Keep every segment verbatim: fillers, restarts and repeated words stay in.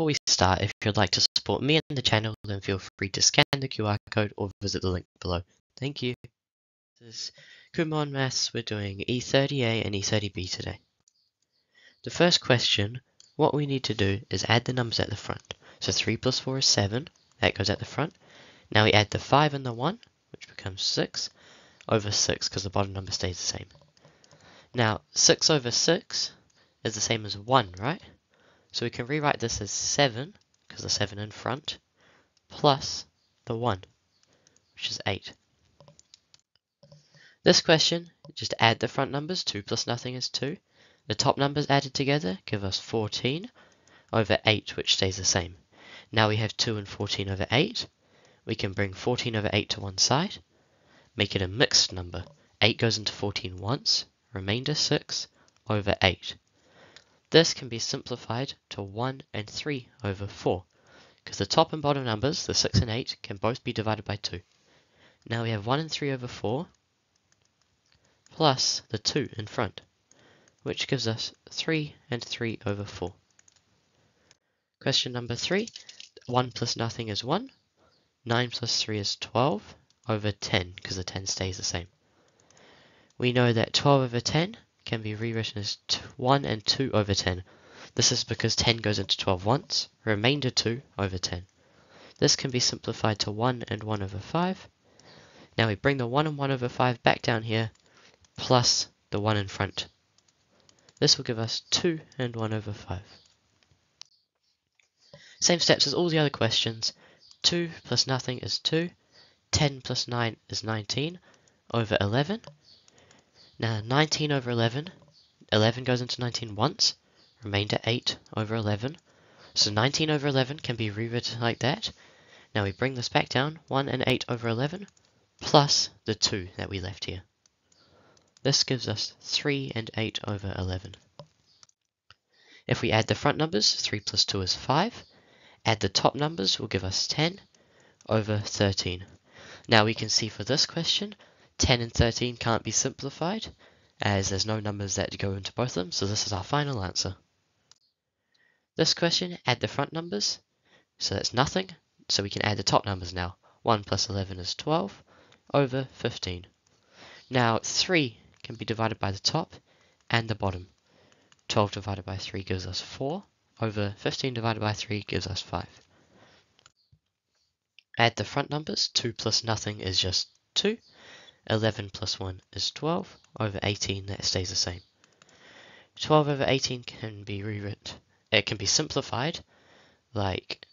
before we start, if you'd like to support me and the channel, then feel free to scan the Q R code or visit the link below. Thank you. This is Kumon Maths. We're doing E thirty A and E thirty B today. The first question, what we need to do is add the numbers at the front. So three plus four is seven, that goes at the front. Now we add the five and the one, which becomes six, over six, because the bottom number stays the same. Now, six over six is the same as one, right? So we can rewrite this as seven, because the seven in front, plus the one, which is eight. This question, just add the front numbers, two plus nothing is two. The top numbers added together give us fourteen over eight, which stays the same. Now we have two and fourteen over eight. We can bring fourteen over eight to one side, make it a mixed number. eight goes into fourteen once, remainder six over eight. This can be simplified to one and three over four, because the top and bottom numbers, the six and eight, can both be divided by two. Now we have one and three over four, plus the two in front, which gives us three and three over four. Question number three, one plus nothing is one, nine plus three is twelve, over ten, because the ten stays the same. We know that twelve over ten can be rewritten as one and two over ten. This is because ten goes into twelve once, remainder two over ten. This can be simplified to one and one over five. Now we bring the one and one over five back down here, plus the one in front. This will give us two and one over five. Same steps as all the other questions. two plus nothing is two. ten plus nine is nineteen over eleven. Now nineteen over eleven, eleven goes into nineteen once, remainder eight over eleven. So nineteen over eleven can be rewritten like that. Now we bring this back down, one and eight over eleven, plus the two that we left here. This gives us three and eight over eleven. If we add the front numbers, three plus two is five. Add the top numbers will give us ten over thirteen. Now we can see for this question, ten and thirteen can't be simplified, as there's no numbers that go into both of them, so this is our final answer. This question, add the front numbers, so that's nothing, so we can add the top numbers now. one plus eleven is twelve, over fifteen. Now three can be divided by the top and the bottom. twelve divided by three gives us four, over fifteen divided by three gives us five. Add the front numbers, two plus nothing is just two, eleven plus one is twelve, over eighteen that stays the same. twelve over eighteen can be rewritten, it can be simplified, like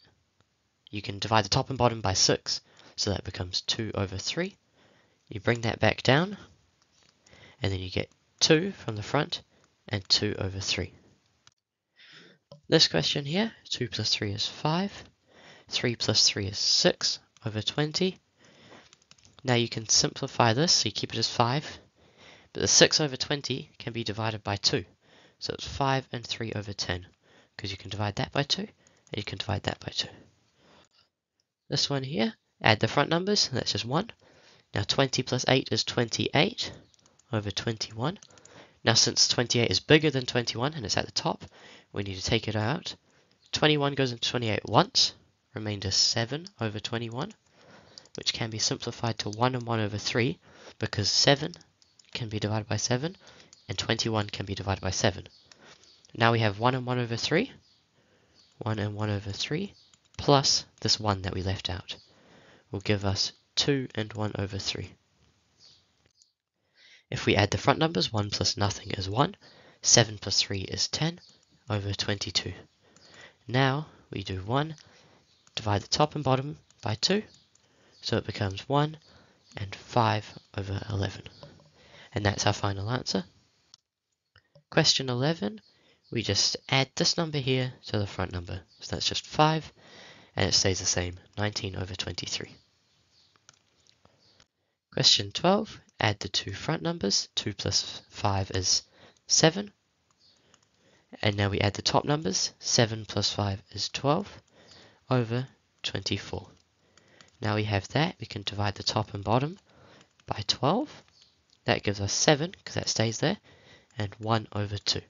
you can divide the top and bottom by six, so that becomes two over three. You bring that back down, and then you get two from the front, and two over three. This question here, two plus three is five, three plus three is six, over twenty. Now you can simplify this, so you keep it as five, but the six over twenty can be divided by two, so it's five and three over ten, because you can divide that by two, and you can divide that by two. This one here, add the front numbers, and that's just one. Now twenty plus eight is twenty-eight over twenty-one. Now since twenty-eight is bigger than twenty-one and it's at the top, we need to take it out. twenty-one goes into twenty-eight once, remainder seven over twenty-one, which can be simplified to one and one over three, because seven can be divided by seven and twenty-one can be divided by seven. Now we have one and one over three, one and one over three, plus this one that we left out will give us two and one over three. If we add the front numbers, one plus nothing is one, seven plus three is ten, over twenty-two. Now we do one, divide the top and bottom by two, so it becomes one and five over eleven. And that's our final answer. Question eleven, we just add this number here to the front number, so that's just five, and it stays the same, nineteen over twenty-three. Question twelve, add the two front numbers, two plus five is seven, and now we add the top numbers, seven plus five is twelve, over twenty-four. Now we have that, we can divide the top and bottom by twelve, that gives us seven, because that stays there, and one over two.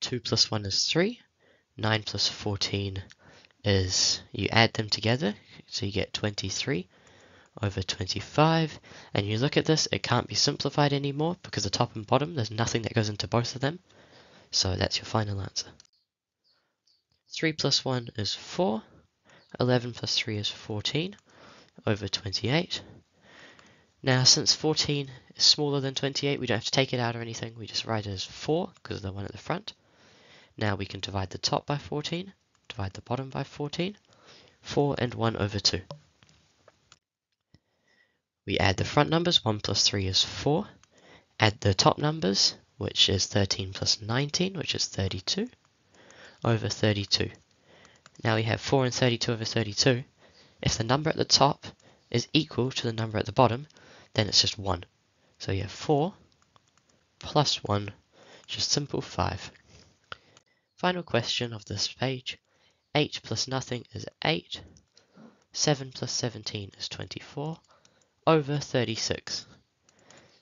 two plus one is three, nine plus fourteen is, you add them together, so you get twenty-three over twenty-five, and you look at this, it can't be simplified anymore because the top and bottom, there's nothing that goes into both of them, so that's your final answer. three plus one is four, eleven plus three is fourteen, over twenty-eight. Now since fourteen is smaller than twenty-eight, we don't have to take it out or anything, we just write it as four because of the one at the front. Now we can divide the top by fourteen, divide the bottom by fourteen, four and one over two. We add the front numbers, one plus three is four, add the top numbers, which is thirteen plus nineteen, which is thirty-two, over thirty-two. Now we have four and thirty-two over thirty-two. If the number at the top is equal to the number at the bottom, then it's just one. So you have four plus one, just simple five. Final question of this page. eight plus nothing is eight. seven plus seventeen is twenty-four. Over thirty-six.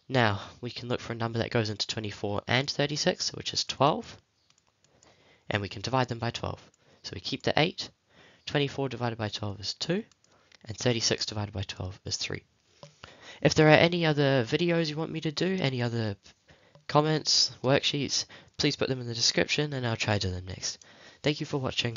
Now, we can look for a number that goes into twenty-four and thirty-six, which is twelve. And we can divide them by twelve. So we keep the eight. twenty-four divided by twelve is two, and thirty-six divided by twelve is three. If there are any other videos you want me to do, any other comments, worksheets, please put them in the description and I'll try to do them next. Thank you for watching.